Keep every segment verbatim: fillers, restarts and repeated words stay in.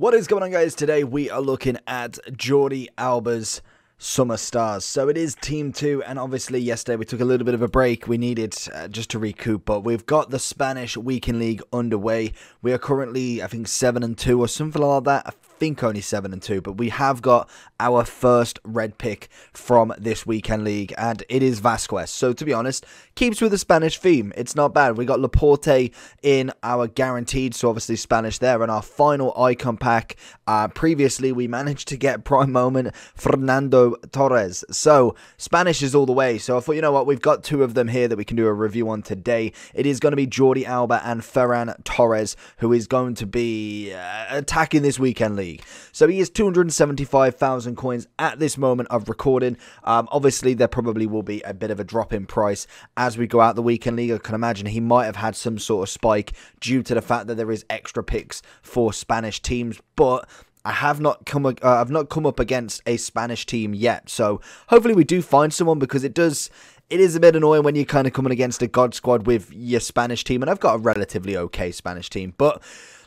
What is going on, guys? Today we are looking at Jordi Alba's summer stars. So it is team two, and obviously yesterday we took a little bit of a break. We needed uh, just to recoup, but we've got the Spanish weekend league underway. We are currently, I think, seven and two or something like that. I think only seven and two, but we have got our first red pick from this weekend league, and it is Vasquez. So to be honest, keeps with the Spanish theme. It's not bad. We got Laporte in our guaranteed, so obviously Spanish there, and our final icon pack. Uh, previously, we managed to get prime moment Fernando Torres. So Spanish is all the way. So I thought, you know what, we've got two of them here that we can do a review on today. It is going to be Jordi Alba and Ferran Torres, who is going to be uh, attacking this weekend league. So he is two hundred seventy-five thousand coins at this moment of recording. Um, obviously there probably will be a bit of a drop in price as we go out the weekend league. I can imagine he might have had some sort of spike due to the fact that there is extra picks for Spanish teams, but I have not come uh, I've not come up against a Spanish team yet, so hopefully we do find someone, because it does it is a bit annoying when you're kind of coming against a God squad with your Spanish team, and I've got a relatively okay Spanish team. But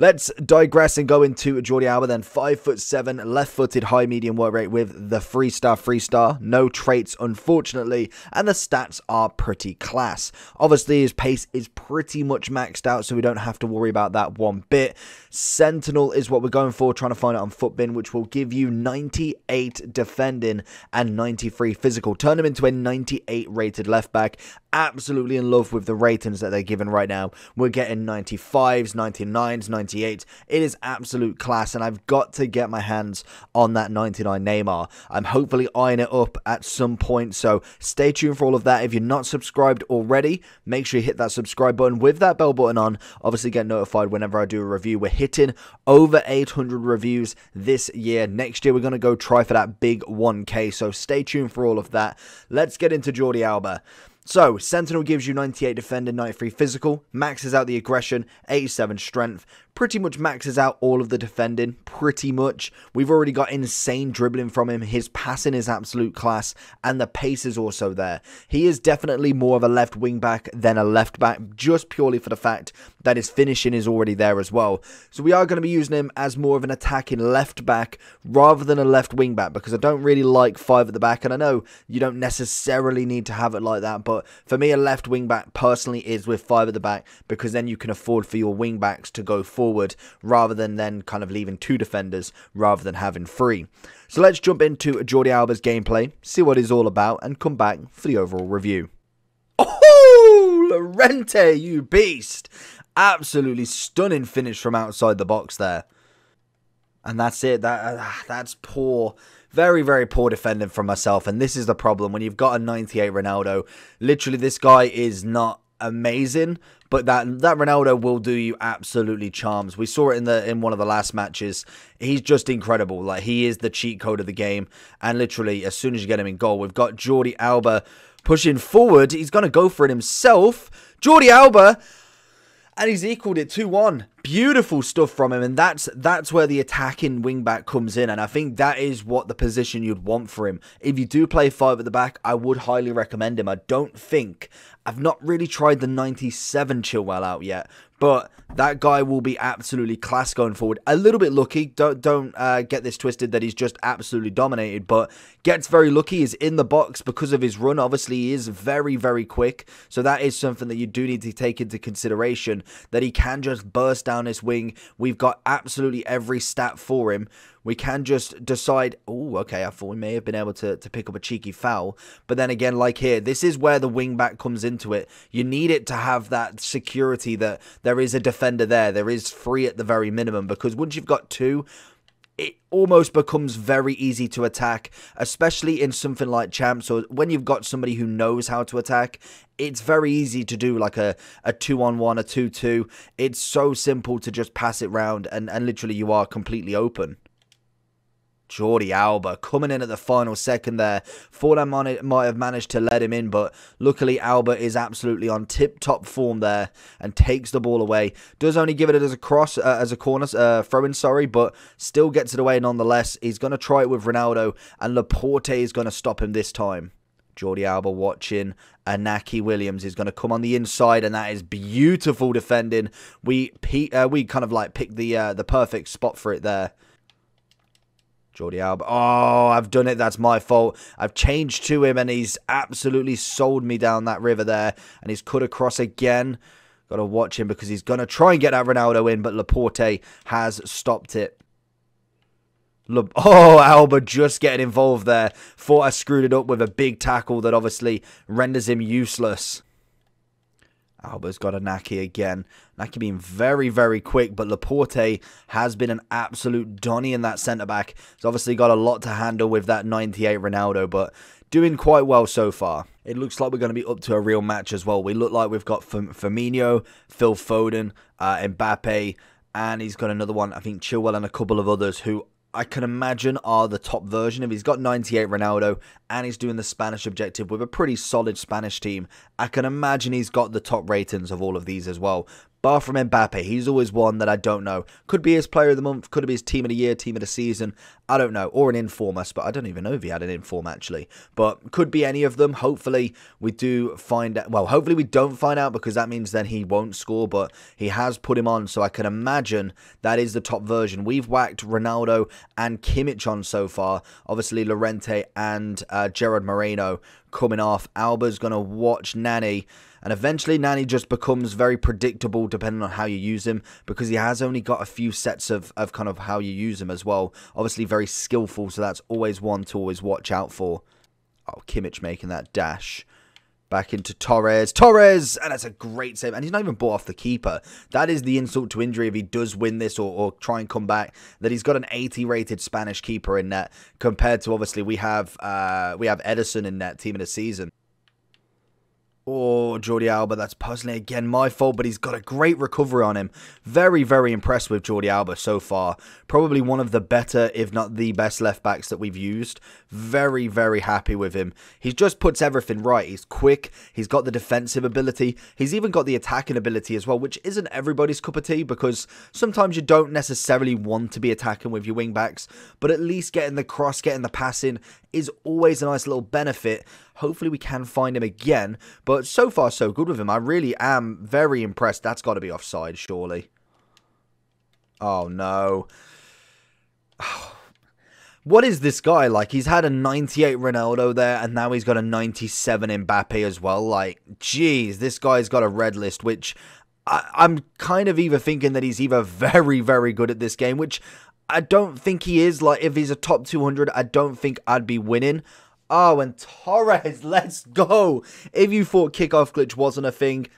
let's digress and go into Jordi Alba then. five foot seven, left-footed, high medium work rate with the three-star, three-star. No traits, unfortunately, and the stats are pretty class. Obviously, his pace is pretty much maxed out, so we don't have to worry about that one bit. Sentinel is what we're going for, trying to find it on Footbin, which will give you ninety-eight defending and ninety-three physical. Turn him into a ninety-eight rated left-back. Absolutely in love with the ratings that they're giving right now. We're getting ninety-fives, ninety-nines, ninety-eights. It is absolute class, and I've got to get my hands on that ninety-nine Neymar. I'm hopefully eyeing it up at some point, so stay tuned for all of that. If you're not subscribed already, make sure you hit that subscribe button with that bell button on. Obviously, get notified whenever I do a review. We're hitting over eight hundred reviews this year. Next year, we're going to go try for that big one K, so stay tuned for all of that. Let's get into Jordi Alba. So, Sentinel gives you ninety-eight defender, ninety-three physical, maxes out the aggression, eighty-seven strength, pretty much maxes out all of the defending, pretty much. We've already got insane dribbling from him, his passing is absolute class, and the pace is also there. He is definitely more of a left wing back than a left back, just purely for the fact that his finishing is already there as well. So we are going to be using him as more of an attacking left back rather than a left wing back, because I don't really like five at the back, and I know you don't necessarily need to have it like that, but for me, a left wing back personally is with five at the back, because then you can afford for your wing backs to go forward rather than then kind of leaving two defenders rather than having three. So let's jump into Jordi Alba's gameplay, see what he's all about, and come back for the overall review. Oh, Llorente, you beast! Absolutely stunning finish from outside the box there. And that's it. That uh, that's poor. Very, very poor defending from myself, and this is the problem. When you've got a ninety-eight Ronaldo, literally this guy is not amazing, but that that Ronaldo will do you absolutely charms. We saw it in the in one of the last matches. He's just incredible. Like, he is the cheat code of the game, and literally as soon as you get him in goal, we've got Jordi Alba pushing forward. He's going to go for it himself. Jordi Alba. And he's equaled it two one. Beautiful stuff from him. And that's that's where the attacking wing-back comes in. And I think that is what the position you'd want for him. If you do play five at the back, I would highly recommend him. I don't think... I've not really tried the ninety-seven Chilwell out yet. But that guy will be absolutely class going forward. A little bit lucky. Don't don't uh, get this twisted that he's just absolutely dominated. But gets very lucky. He's in the box because of his run. Obviously, he is very, very quick. So that is something that you do need to take into consideration. That he can just burst down his wing. We've got absolutely every stat for him. We can just decide, oh, okay, I thought we may have been able to, to pick up a cheeky foul. But then again, like here, this is where the wing-back comes into it. You need it to have that security that there is a defender there. There is three at the very minimum, because once you've got two, it almost becomes very easy to attack, especially in something like champs, or when you've got somebody who knows how to attack. It's very easy to do like a a two on one, a two two. It's so simple to just pass it round, and, and literally you are completely open. Jordi Alba coming in at the final second there. Foden might have managed to let him in, but luckily Alba is absolutely on tip-top form there and takes the ball away. Does only give it as a cross, uh, as a corner, uh, throw-in, sorry, but still gets it away nonetheless. He's going to try it with Ronaldo, and Laporte is going to stop him this time. Jordi Alba watching. Iñaki Williams is going to come on the inside, and that is beautiful defending. We pe uh, we kind of like picked the uh, the perfect spot for it there. Jordi Alba. Oh, I've done it. That's my fault. I've changed to him, and he's absolutely sold me down that river there. And he's cut across again. Got to watch him because he's going to try and get that Ronaldo in, but Laporte has stopped it. Oh, Alba just getting involved there. Thought I screwed it up with a big tackle that obviously renders him useless. Alba's got Iñaki again. Iñaki being very, very quick, but Laporte has been an absolute donny in that centre-back. He's obviously got a lot to handle with that ninety-eight Ronaldo, but doing quite well so far. It looks like we're going to be up to a real match as well. We look like we've got Firmino, Phil Foden, uh, Mbappe, and he's got another one, I think Chilwell and a couple of others who I can imagine are the top version of. He's got ninety-eight Ronaldo and he's doing the Spanish objective with a pretty solid Spanish team. I can imagine he's got the top ratings of all of these as well. Bar from Mbappe, he's always one that I don't know. Could be his player of the month, could be his team of the year, team of the season. I don't know. Or an inform us, but I don't even know if he had an inform actually. But could be any of them. Hopefully we do find out. Well, hopefully we don't find out because that means then he won't score. But he has put him on, so I can imagine that is the top version. We've whacked Ronaldo and Kimmich on so far. Obviously Llorente and uh, Gerard Moreno coming off. Alba's going to watch Nani. And eventually Nani just becomes very predictable depending on how you use him, because he has only got a few sets of, of kind of how you use him as well. Obviously very skillful, so that's always one to always watch out for. Oh, Kimmich making that dash. Back into Torres. Torres! And that's a great save. And he's not even bought off the keeper. That is the insult to injury if he does win this or, or try and come back, that he's got an eighty rated Spanish keeper in net compared to obviously we have, uh, we have Ederson in net, team of the season. Oh, Jordi Alba, that's puzzling again. My fault, but he's got a great recovery on him. Very, very impressed with Jordi Alba so far. Probably one of the better, if not the best left-backs that we've used. Very, very happy with him. He just puts everything right. He's quick. He's got the defensive ability. He's even got the attacking ability as well, which isn't everybody's cup of tea because sometimes you don't necessarily want to be attacking with your wing-backs, but at least getting the cross, getting the pass in is always a nice little benefit. Hopefully we can find him again, but so far so good with him. I really am very impressed. That's got to be offside, surely. Oh, no. What is this guy like? He's had a ninety-eight Ronaldo there, and now he's got a ninety-seven Mbappe as well. Like, geez, this guy's got a red list, which I, I'm kind of either thinking that he's either very, very good at this game, which I don't think he is. Like, if he's a top two hundred, I don't think I'd be winning. Oh, and Torres, let's go. If you thought kickoff glitch wasn't a thing,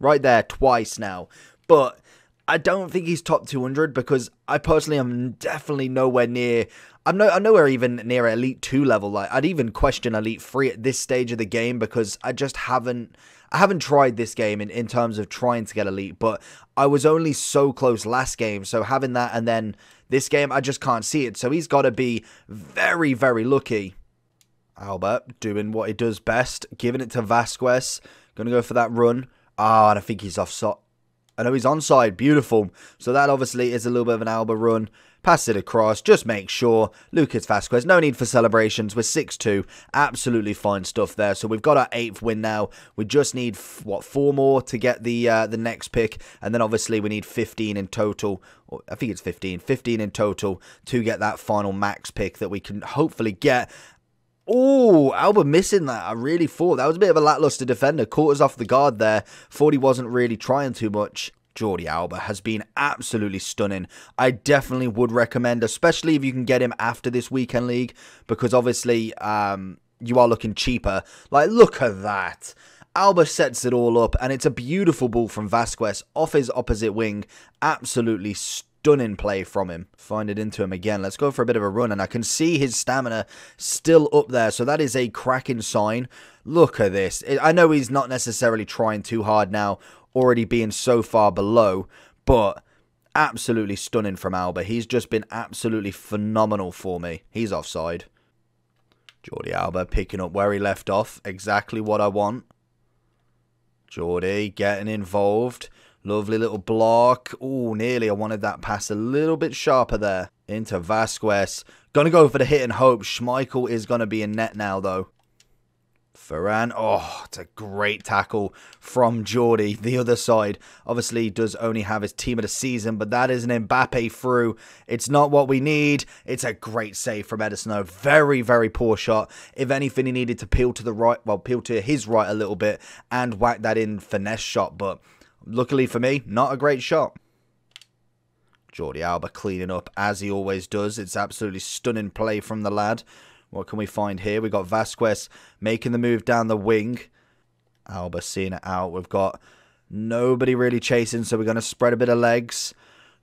right there, twice now. But I don't think he's top two hundred because I personally am definitely nowhere near... I'm, no, I'm nowhere even near Elite two level. Like, I'd even question Elite three at this stage of the game because I just haven't... I haven't tried this game in, in terms of trying to get Elite, but I was only so close last game, so having that and then this game, I just can't see it. So he's got to be very, very lucky. Alba doing what he does best, giving it to Vasquez. Going to go for that run. Ah, oh, and I think he's offside. I know he's onside. Beautiful. So that obviously is a little bit of an Alba run. Pass it across. Just make sure. Lucas Vasquez. No need for celebrations. We're six two. Absolutely fine stuff there. So we've got our eighth win now. We just need, what, four more to get the uh, the next pick. And then obviously we need fifteen in total. Or I think it's fifteen. fifteen in total to get that final max pick that we can hopefully get. Oh, Alba missing that. I really thought that was a bit of a lackluster defender. Caught us off the guard there. Thought he wasn't really trying too much. Jordi Alba has been absolutely stunning. I definitely would recommend, especially if you can get him after this weekend league, because obviously um, you are looking cheaper. Like, look at that. Alba sets it all up, and it's a beautiful ball from Vasquez off his opposite wing. Absolutely stunning. Stunning play from him. Find it into him again. Let's go for a bit of a run. And I can see his stamina still up there. So that is a cracking sign. Look at this. I know he's not necessarily trying too hard now, already being so far below. But absolutely stunning from Alba. He's just been absolutely phenomenal for me. He's offside. Jordi Alba picking up where he left off. Exactly what I want. Jordi getting involved. Lovely little block. Oh, nearly. I wanted that pass a little bit sharper there. Into Vasquez. Going to go for the hit and hope. Schmeichel is going to be in net now, though. Ferran, oh, it's a great tackle from Jordi. The other side obviously does only have his team of the season, but that is an Mbappe through. It's not what we need. It's a great save from Ederson. A very, very poor shot. If anything, he needed to peel to the right, well, peel to his right a little bit and whack that in finesse shot. But luckily for me, not a great shot. Jordi Alba cleaning up as he always does. It's absolutely stunning play from the lad. What can we find here? We've got Vasquez making the move down the wing. Alba seeing it out. We've got nobody really chasing, so we're going to spread a bit of legs.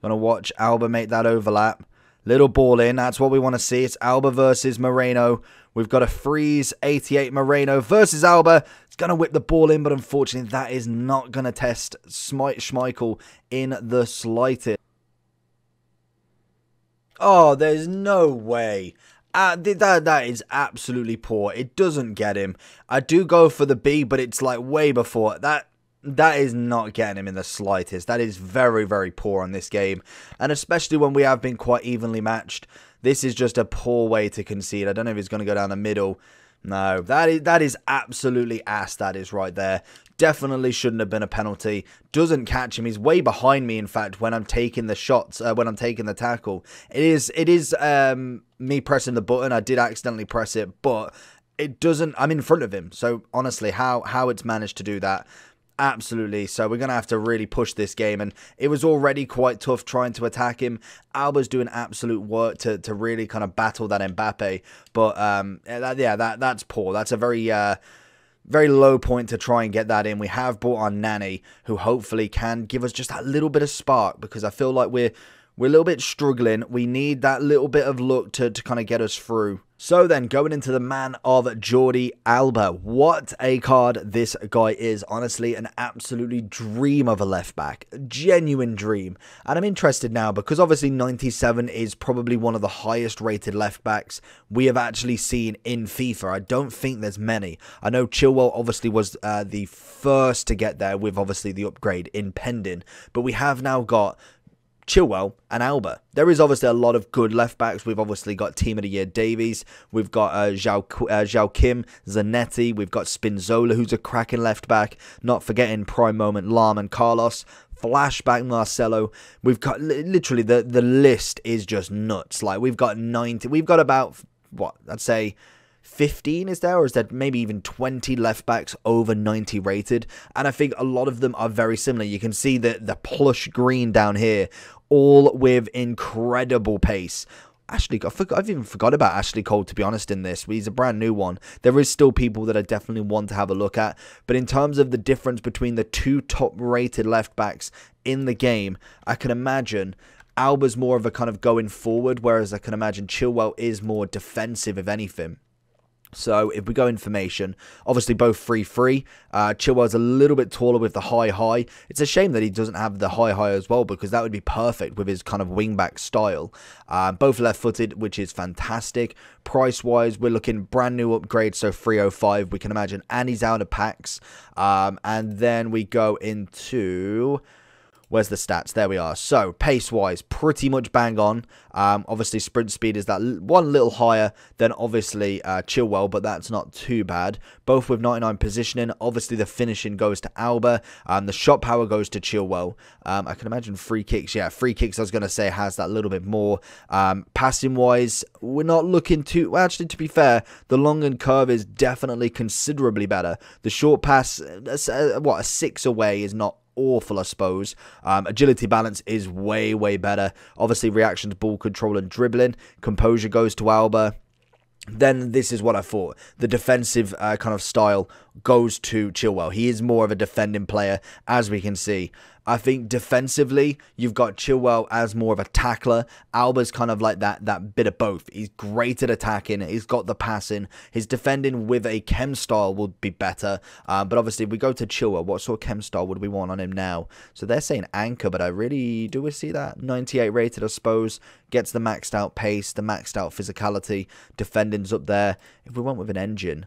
Going to watch Alba make that overlap. Little ball in. That's what we want to see. It's Alba versus Moreno. We've got a freeze. eighty-eight Moreno versus Alba. It's going to whip the ball in, but unfortunately that is not going to test Schmeichel in the slightest. Oh, there's no way. Uh, that, that is absolutely poor. It doesn't get him. I do go for the B, but it's like way before. That That is not getting him in the slightest. That is very, very poor on this game. And especially when we have been quite evenly matched. This is just a poor way to concede. I don't know if he's going to go down the middle. No, that is, that is absolutely ass. That is right there. Definitely shouldn't have been a penalty. Doesn't catch him. He's way behind me, in fact, when I'm taking the shots, uh, when I'm taking the tackle. It is, it is um, me pressing the button. I did accidentally press it, but it doesn't, I'm in front of him. So, honestly, how, how it's managed to do that, absolutely. So, we're going to have to really push this game. And it was already quite tough trying to attack him. Alba's doing absolute work to, to really kind of battle that Mbappe. But, um, that, yeah, that that's poor. That's a very... Uh, Very low point to try and get that in. We have brought on Nani, who hopefully can give us just that little bit of spark, because I feel like we're we're a little bit struggling. We need that little bit of luck to, to kind of get us through. So then, going into the man of Jordi Alba. What a card this guy is. Honestly, an absolutely dream of a left back. A genuine dream. And I'm interested now, because obviously ninety-seven is probably one of the highest rated left backs we have actually seen in FIFA. I don't think there's many. I know Chilwell obviously was uh, the first to get there, with obviously the upgrade in pending. But we have now got Chilwell and Alba. There is obviously a lot of good left backs. We've obviously got Team of the Year Davies. We've got uh, Zhao, uh, Zhao Kim, Zanetti. We've got Spinzola, who's a cracking left back. Not forgetting prime moment Lahm and Carlos. Flashback Marcelo. We've got literally the the list is just nuts. Like we've got ninety. We've got about what I'd say. fifteen is there, or is there maybe even twenty left backs over ninety rated? And I think a lot of them are very similar. You can see the, the plush green down here, all with incredible pace. Ashley, I forgot, I've even forgot about Ashley Cole, to be honest, in this. He's a brand new one. There is still people that I definitely want to have a look at. But in terms of the difference between the two top-rated left backs in the game, I can imagine Alba's more of a kind of going forward, whereas I can imagine Chilwell is more defensive, if anything. So if we go information, obviously both three three. Uh, Chilwell's a little bit taller with the high-high. It's a shame that he doesn't have the high-high as well, because that would be perfect with his kind of wing-back style. Uh, both left-footed, which is fantastic. Price-wise, we're looking brand new upgrade, so three oh five. We can imagine, and he's out of packs. Um, and then we go into... Where's the stats? There we are. So, pace-wise, pretty much bang on. Um, obviously, sprint speed is that l one little higher than, obviously, uh, Chilwell, but that's not too bad. Both with ninety-nine positioning. Obviously, the finishing goes to Alba. Um, the shot power goes to Chilwell. Um, I can imagine free kicks. Yeah, free kicks, I was going to say, has that little bit more. Um, Passing-wise, we're not looking too... Well, actually, to be fair, the long and curve is definitely considerably better. The short pass, uh, what, a six away is not awful, I suppose. Um, agility balance is way, way better. Obviously, reactions, ball control, and dribbling. Composure goes to Alba. Then this is what I thought. The defensive uh, kind of style goes to Chilwell. He is more of a defending player, as we can see. I think defensively, you've got Chilwell as more of a tackler. Alba's kind of like that that bit of both. He's great at attacking. He's got the passing. His defending with a chem style would be better. Uh, but obviously, if we go to Chilwell, what sort of chem style would we want on him now? So they're saying anchor, but I really... Do we see that? ninety-eight rated, I suppose. Gets the maxed out pace, the maxed out physicality. Defending's up there. If we went with an engine...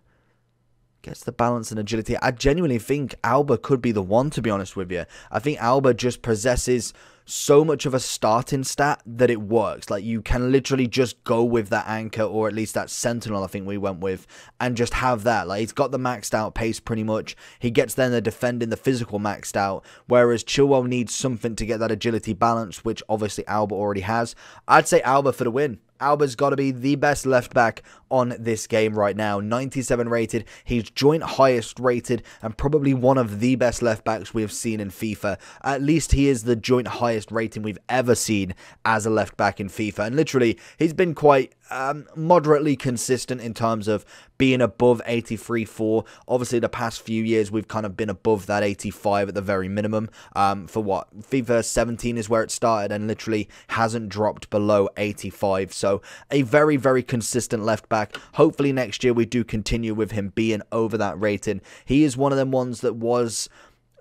Gets the balance and agility. I genuinely think Alba could be the one, to be honest with you. I think Alba just possesses so much of a starting stat that it works. Like, you can literally just go with that anchor, or at least that sentinel I think we went with, and just have that. Like, he's got the maxed out pace pretty much. He gets then the defending, the physical maxed out, whereas Chilwell needs something to get that agility balance, which obviously Alba already has. I'd say Alba for the win. Alba's got to be the best left back on this game right now. ninety-seven rated, he's joint highest rated, and probably one of the best left backs we have seen in FIFA. At least he is the joint highest rating we've ever seen as a left back in FIFA. And literally, he's been quite um, moderately consistent in terms of being above eighty-three four. Obviously, the past few years, we've kind of been above that eighty-five at the very minimum. Um, for what? FIFA seventeen is where it started, and literally hasn't dropped below eighty-five. So So a very, very consistent left back. Hopefully next year we do continue with him being over that rating. He is one of them ones that was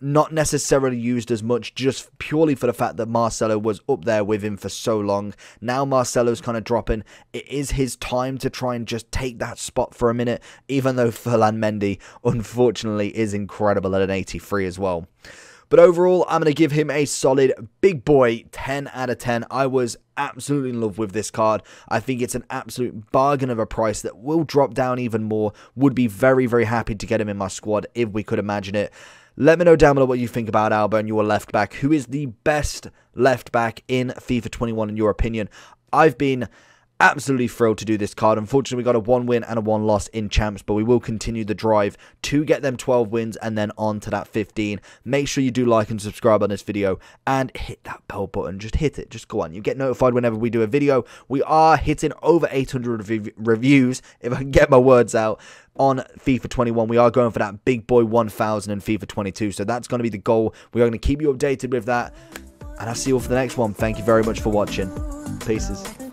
not necessarily used as much, just purely for the fact that Marcelo was up there with him for so long. Now Marcelo's kind of dropping. It is his time to try and just take that spot for a minute, even though Ferland Mendy, unfortunately, is incredible at an eighty-three as well. But overall, I'm going to give him a solid big boy ten out of ten. I was absolutely in love with this card. I think it's an absolute bargain of a price that will drop down even more. Would be very, very happy to get him in my squad if we could imagine it. Let me know down below what you think about Alba and your left back. Who is the best left back in FIFA twenty-one in your opinion? I've been absolutely thrilled to do this card. Unfortunately, we got a one win and a one loss in champs, but we will continue the drive to get them twelve wins and then on to that fifteen. Make sure you do like and subscribe on this video and hit that bell button. Just hit it. Just go on. You get notified whenever we do a video. We are hitting over eight hundred rev reviews, if I can get my words out, on FIFA twenty-one. We are going for that big boy one thousand in FIFA twenty-two, so that's going to be the goal. We are going to keep you updated with that, and I'll see you all for the next one. Thank you very much for watching. Peace.